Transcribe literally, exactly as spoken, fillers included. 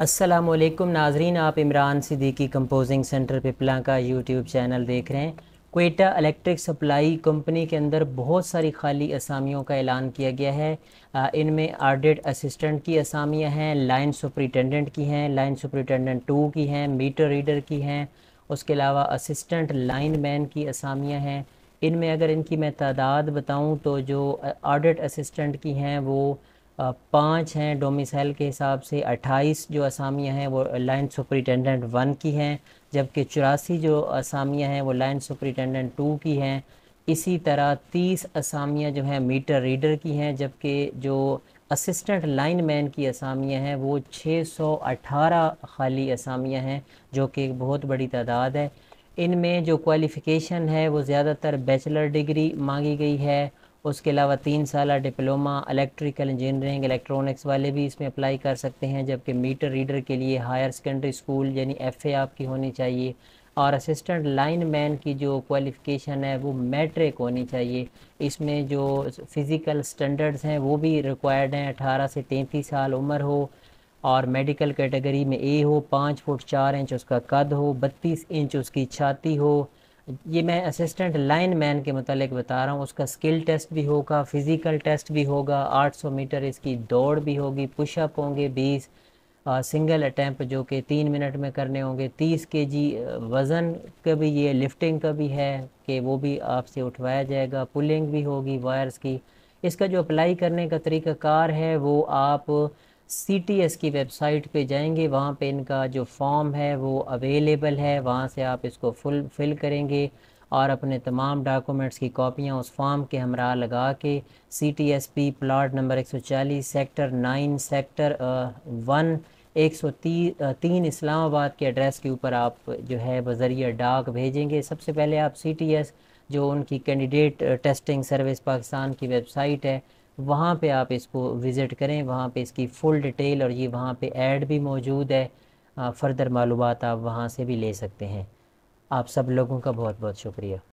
अस्सलाम वालेकुम नाजरीन, आप इमरान सिद्दीकी कंपोजिंग सेंटर पिपला का यूट्यूब चैनल देख रहे हैं। क्वेटा इलेक्ट्रिक सप्लाई कंपनी के अंदर बहुत सारी खाली असामियों का ऐलान किया गया है। इनमें ऑडिट असिस्टेंट की असामियाँ हैं, लाइन सुपरिटेंडेंट की हैं, लाइन सुपरिटेंडेंट टू की हैं, मीटर रीडर की हैं, उसके अलावा असिस्टेंट लाइन मैन की असामियाँ हैं। इनमें अगर इनकी मैं तादाद बताऊं तो जो ऑडिट असिस्टेंट की हैं वो पाँच हैं डोमिसाइल के हिसाब से, अट्ठाईस जो असामियाँ हैं वो लाइन सुपरिटेंडेंट वन की हैं, जबकि चौरासी जो असामियाँ हैं वो लाइन सुपरिटेंडेंट टू की हैं। इसी तरह तीस असामियाँ जो हैं मीटर रीडर की हैं, जबकि जो असिस्टेंट लाइन मैन की असामियाँ हैं वो छः सौ अठारह खाली असामियाँ हैं, जो कि एक बहुत बड़ी तादाद है। इनमें जो क्वालिफ़िकेशन है वो ज़्यादातर बैचलर डिग्री मांगी गई है, उसके अलावा तीन साल डिप्लोमा इलेक्ट्रिकल इंजीनियरिंग इलेक्ट्रॉनिक्स वाले भी इसमें अप्लाई कर सकते हैं, जबकि मीटर रीडर के लिए हायर सेकेंडरी स्कूल यानी एफए आपकी होनी चाहिए, और असिस्टेंट लाइन मैन की जो क्वालिफ़िकेशन है वो मैट्रिक होनी चाहिए। इसमें जो फ़िज़िकल स्टैंडर्ड्स हैं वो भी रिक्वायर्ड हैं, अठारह से तैंतीस साल उम्र हो और मेडिकल कैटेगरी में ए हो, पाँच फुट चार इंच उसका कद हो, बत्तीस इंच उसकी छाती हो। ये मैं असिस्टेंट लाइन मैन के मतलब बता रहा हूँ। उसका स्किल टेस्ट भी होगा, फ़िज़िकल टेस्ट भी होगा, आठ सौ मीटर इसकी दौड़ भी होगी, पुशअप होंगे बीस, सिंगल अटैम्प्ट जो कि तीन मिनट में करने होंगे, तीस केजी वज़न का भी, ये लिफ्टिंग का भी है कि वो भी आपसे उठवाया जाएगा, पुलिंग भी होगी वायर्स की। इसका जो अप्लाई करने का तरीक़ाकार है वो आप सी टी एस की वेबसाइट पे जाएंगे, वहाँ पे इनका जो फॉर्म है वो अवेलेबल है, वहाँ से आप इसको फुल फिल करेंगे और अपने तमाम डॉक्यूमेंट्स की कॉपियाँ उस फॉर्म के हमरा लगा के C T S P plot number एक सौ चालीस सेक्टर नाइन सेक्टर वन एक सौ तीन इस्लामाबाद के एड्रेस के ऊपर आप जो है बजरिया डाक भेजेंगे। सबसे पहले आप सी टी एस जो उनकी कैंडिडेट टेस्टिंग सर्विस पाकिस्तान की वेबसाइट है वहाँ पे आप इसको विज़िट करें, वहाँ पे इसकी फ़ुल डिटेल और ये वहाँ पे ऐड भी मौजूद है, फ़र्दर मालूमात आप वहाँ से भी ले सकते हैं। आप सब लोगों का बहुत बहुत शुक्रिया।